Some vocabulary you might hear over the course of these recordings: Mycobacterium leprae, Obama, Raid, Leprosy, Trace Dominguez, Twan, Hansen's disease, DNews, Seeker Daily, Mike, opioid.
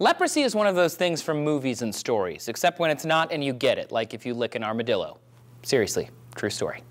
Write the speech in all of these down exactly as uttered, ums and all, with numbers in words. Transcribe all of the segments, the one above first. Leprosy is one of those things from movies and stories, except when it's not and you get it, like if you lick an armadillo. Seriously, true story.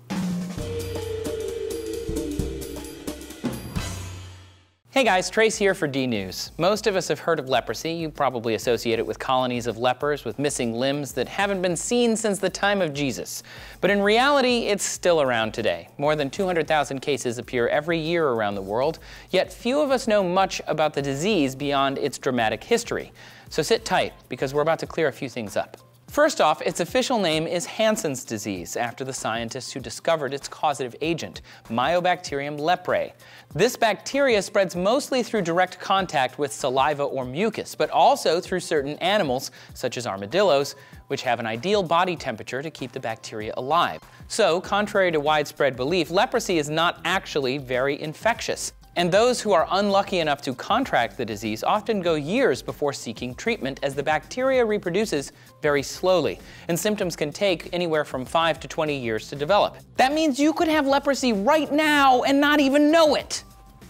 Hey guys, Trace here for DNews. Most of us have heard of leprosy. You probably associate it with colonies of lepers with missing limbs that haven't been seen since the time of Jesus. But in reality, it's still around today. More than two hundred thousand cases appear every year around the world, yet few of us know much about the disease beyond its dramatic history. So sit tight, because we're about to clear a few things up. First off, its official name is Hansen's disease, after the scientists who discovered its causative agent, Mycobacterium leprae. This bacteria spreads mostly through direct contact with saliva or mucus, but also through certain animals, such as armadillos, which have an ideal body temperature to keep the bacteria alive. So, contrary to widespread belief, leprosy is not actually very infectious. And those who are unlucky enough to contract the disease often go years before seeking treatment, as the bacteria reproduces very slowly, and symptoms can take anywhere from five to twenty years to develop. That means you could have leprosy right now and not even know it.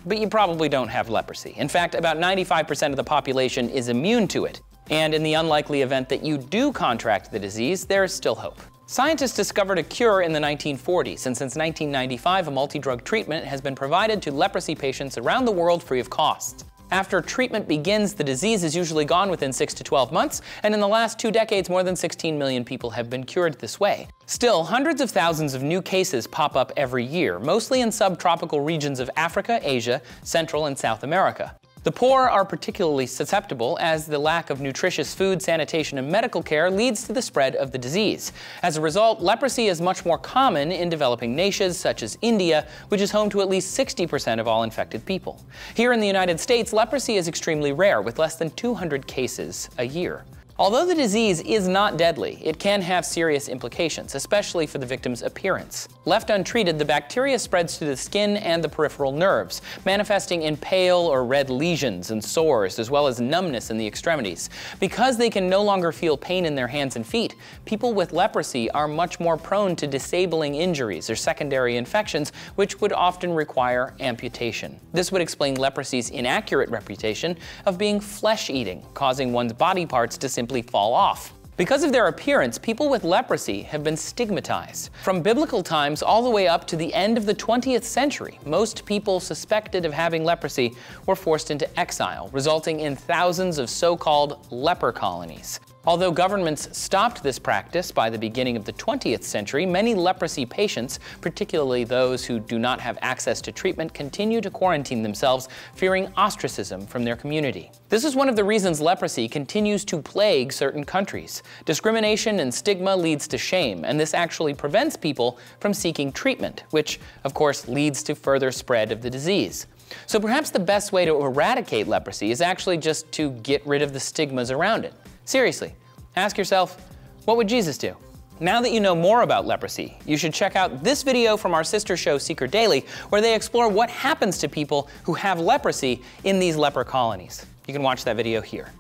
But you probably don't have leprosy. In fact, about ninety-five percent of the population is immune to it. And in the unlikely event that you do contract the disease, there is still hope. Scientists discovered a cure in the nineteen forties, and since nineteen ninety-five, a multi-drug treatment has been provided to leprosy patients around the world free of cost. After treatment begins, the disease is usually gone within six to twelve months, and in the last two decades, more than sixteen million people have been cured this way. Still, hundreds of thousands of new cases pop up every year, mostly in subtropical regions of Africa, Asia, Central, and South America. The poor are particularly susceptible, as the lack of nutritious food, sanitation, and medical care leads to the spread of the disease. As a result, leprosy is much more common in developing nations such as India, which is home to at least sixty percent of all infected people. Here in the United States, leprosy is extremely rare, with less than two hundred cases a year. Although the disease is not deadly, it can have serious implications, especially for the victim's appearance. Left untreated, the bacteria spreads through the skin and the peripheral nerves, manifesting in pale or red lesions and sores, as well as numbness in the extremities. Because they can no longer feel pain in their hands and feet, people with leprosy are much more prone to disabling injuries or secondary infections, which would often require amputation. This would explain leprosy's inaccurate reputation of being flesh-eating, causing one's body parts to simply fall off. Because of their appearance, people with leprosy have been stigmatized. From biblical times all the way up to the end of the twentieth century, most people suspected of having leprosy were forced into exile, resulting in thousands of so-called leper colonies. Although governments stopped this practice by the beginning of the twentieth century, many leprosy patients, particularly those who do not have access to treatment, continue to quarantine themselves, fearing ostracism from their community. This is one of the reasons leprosy continues to plague certain countries. Discrimination and stigma leads to shame, and this actually prevents people from seeking treatment, which, of course, leads to further spread of the disease. So perhaps the best way to eradicate leprosy is actually just to get rid of the stigmas around it. Seriously, ask yourself, what would Jesus do? Now that you know more about leprosy, you should check out this video from our sister show, Seeker Daily, where they explore what happens to people who have leprosy in these leper colonies. You can watch that video here.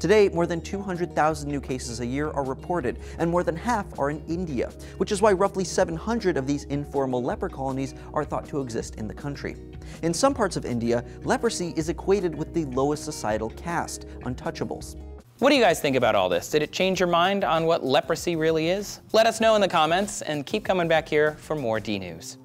Today, more than two hundred thousand new cases a year are reported, and more than half are in India, which is why roughly seven hundred of these informal leper colonies are thought to exist in the country. In some parts of India, leprosy is equated with the lowest societal caste, untouchables. What do you guys think about all this? Did it change your mind on what leprosy really is? Let us know in the comments, and keep coming back here for more DNews.